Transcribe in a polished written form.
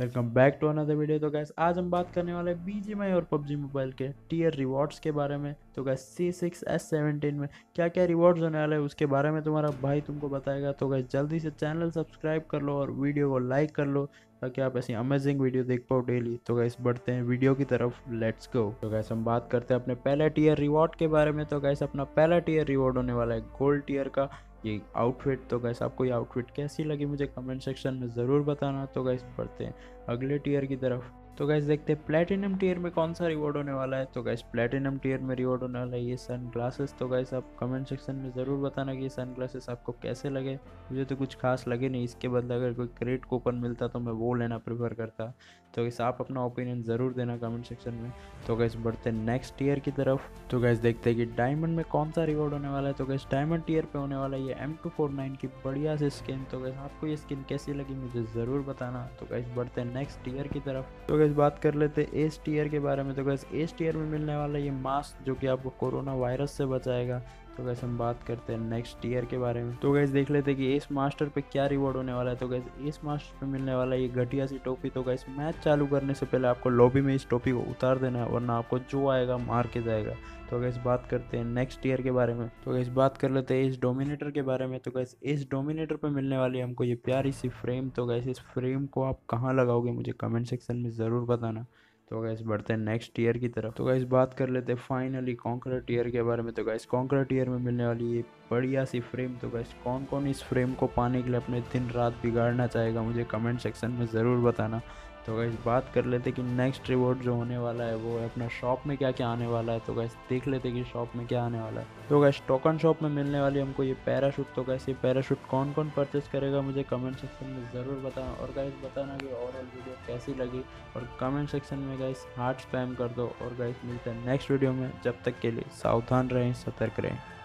Welcome back to another video. तो guys आज हम बात करने वाले हैं BGMI और PUBG मोबाइल के टीयर रिवॉर्ड्स के बारे में। तो गाइस C6 S17 में क्या क्या रिवॉर्ड्स होने वाले हैं उसके बारे में तुम्हारा भाई तुमको बताएगा। तो गाइस जल्दी से चैनल सब्सक्राइब कर लो और वीडियो को लाइक कर लो ताकि आप ऐसी अमेजिंग वीडियो देख पाओ डेली। तो गाइस बढ़ते हैं वीडियो की तरफ, लेट्स गो। तो गाइस हम बात करते हैं अपने पहला टीयर रिवॉर्ड के बारे में। तो गाइस अपना पहला टीयर रिवॉर्ड होने वाला है गोल्ड टीयर का ये आउटफिट। तो गाइस आपको ये आउटफिट कैसी लगी मुझे कमेंट सेक्शन में ज़रूर बताना। तो गाइस बढ़ते हैं अगले टीयर की तरफ। तो गाइस देखते हैं प्लेटिनम टीयर में कौन सा रिवॉर्ड होने वाला है। तो गाइस प्लेटिनम टीयर में रिवॉर्ड होने वाला है ये सनग्लासेस। तो गाइस आप कमेंट सेक्शन में ज़रूर बताना कि ये सनग्लासेस आपको कैसे लगे। मुझे तो कुछ खास लगे नहीं, इसके बदले अगर कोई क्रेडिट कूपन मिलता तो मैं वो लेना प्रेफर करता। तो गाइस आप अपना ओपिनियन ज़रूर देना कमेंट सेक्शन में। तो गाइस बढ़ते हैं नेक्स्ट टीयर की तरफ। तो गाइस देखते हैं कि डायमंड में कौन सा रिवॉर्ड होने वाला है। तो गाइस डायमंड टीयर पे होने वाला है ये M249 की बढ़िया सी स्किन। तो गाइस आपको ये स्किन कैसी लगी मुझे ज़रूर बताना। तो गाइस बढ़ते हैं नेक्स्ट टीयर की तरफ। तो गाइस बात कर लेते हैं एस टीयर के बारे में। तो गाइस एस टीयर में मिलने वाला ये मास्क जो कि आपको कोरोना वायरस से बचाएगा। तो गाइस हम बात करते हैं नेक्स्ट ईयर के बारे में। तो गाइस देख लेते हैं कि एस मास्टर पे क्या रिवॉर्ड होने वाला है। तो गाइस एस मास्टर पे मिलने वाला है ये घटिया सी टोपी। तो गाइस मैच चालू करने से पहले आपको लॉबी में इस टोपी को उतार देना है वरना आपको जो आएगा मार के जाएगा। तो गाइस बात करते हैं नेक्स्ट ईयर के बारे में। तो गाइस बात कर लेते हैं एस डोमिनेटर के बारे में। तो गाइस एस डोमिनेटर पे मिलने वाली है हमको ये प्यारी सी फ्रेम। तो गाइस इस फ्रेम को आप कहाँ लगाओगे मुझे कमेंट सेक्शन में ज़रूर बताना। तो गाइस बढ़ते हैं नेक्स्ट ईयर की तरफ। तो गाइस बात कर लेते हैं फाइनली कॉन्करर टीयर के बारे में। तो गाइस कॉन्करर टीयर में मिलने वाली ये बढ़िया सी फ्रेम। तो गाइस कौन कौन इस फ्रेम को पाने के लिए अपने दिन रात बिगाड़ना चाहेगा मुझे कमेंट सेक्शन में ज़रूर बताना। तो गाइस बात कर लेते कि नेक्स्ट रिवॉर्ड जो होने वाला है वो है अपना शॉप में क्या क्या आने वाला है। तो गाइस देख लेते कि शॉप में क्या आने वाला है। तो गाइस टोकन शॉप में मिलने वाली हमको ये पैराशूट। तो गाइस ये पैराशूट कौन कौन परचेस करेगा मुझे कमेंट सेक्शन में ज़रूर बताना। और गाइस बताना कि ओवरऑल वीडियो कैसी लगी और कमेंट सेक्शन में गाइस हार्ट स्पैम कर दो। और गाइस मिलते हैं नेक्स्ट वीडियो में, जब तक के लिए सावधान रहें, सतर्क रहें।